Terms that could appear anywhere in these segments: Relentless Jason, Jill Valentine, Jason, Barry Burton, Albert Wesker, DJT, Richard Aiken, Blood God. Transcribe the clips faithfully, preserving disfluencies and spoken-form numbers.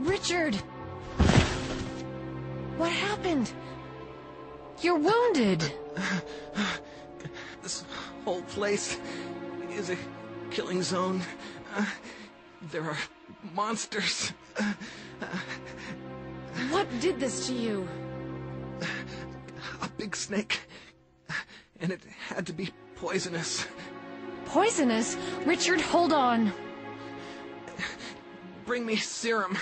Richard! What happened? You're wounded! This whole place is a killing zone. Uh, there are monsters. Uh, uh, what did this to you? A big snake. And it had to be poisonous. Poisonous? Richard, hold on. Bring me serum.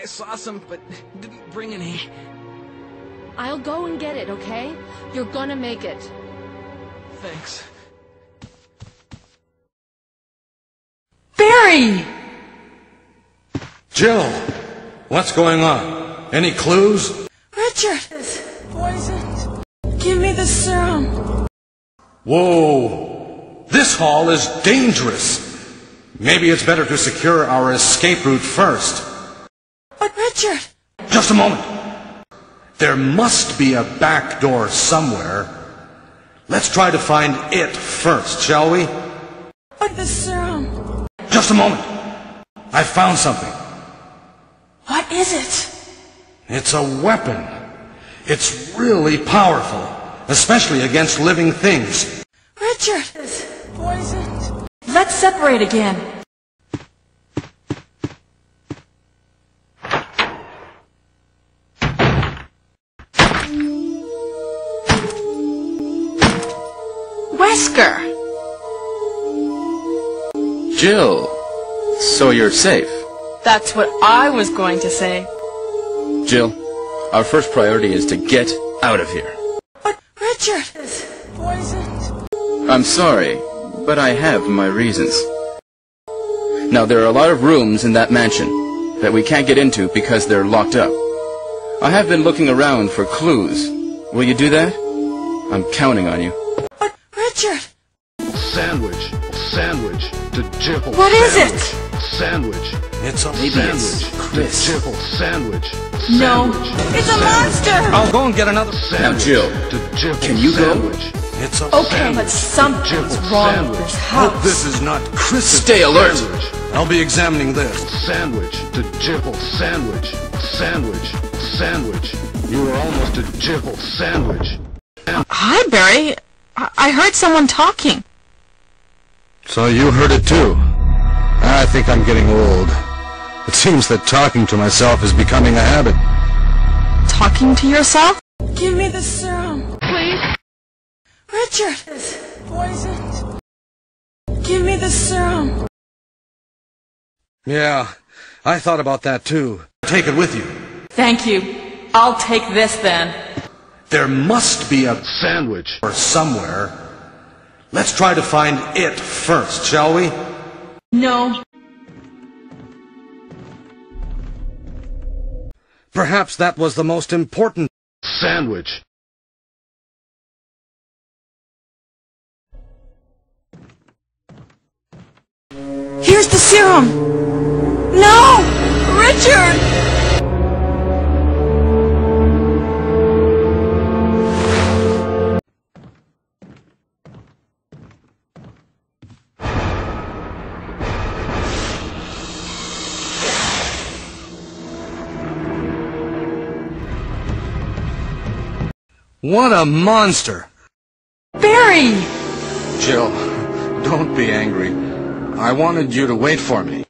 I saw some, but didn't bring any. I'll go and get it, okay? You're gonna make it. Thanks. Barry! Jill! What's going on? Any clues? Richard is poisoned. Give me the serum. Whoa! This hall is dangerous. Maybe it's better to secure our escape route first. But Richard... Just a moment. There must be a back door somewhere. Let's try to find it first, shall we? But the serum... Just a moment. I found something. What is it? It's a weapon. It's really powerful, especially against living things. Richard is poisoned. Let's separate again. Wesker! Jill, so you're safe. That's what I was going to say. Jill, our first priority is to get out of here. But Richard is poisoned. I'm sorry. But I have my reasons. Now, there are a lot of rooms in that mansion that we can't get into because they're locked up. I have been looking around for clues. Will you do that? I'm counting on you. But, Richard! Sandwich! Sandwich! To Jill! What is it? Sandwich! It's a Maybe sandwich! It's to Jill! Sandwich! No! Sandwich. It's a monster! I'll go and get another sandwich! Now, Jill, to Jill. Can you sandwich. Go? It's okay, sandwich. But something's wrong sandwich. With this house. Hope this is not Chris's. Stay alert. Sandwich. I'll be examining this. Sandwich to Jill. Sandwich. Sandwich. Sandwich. You were almost a Jill. Sandwich. Uh, hi, Barry. I, I heard someone talking. So you heard it too. I think I'm getting old. It seems that talking to myself is becoming a habit. Talking to yourself? Give me the serum, please. Richard is poisoned. Give me the serum. Yeah, I thought about that too. Take it with you. Thank you. I'll take this then. There must be a sandwich or somewhere. Let's try to find it first, shall we? No. Perhaps that was the most important sandwich. Here's the serum! No! Richard! What a monster! Barry! Jill, don't be angry. I wanted you to wait for me.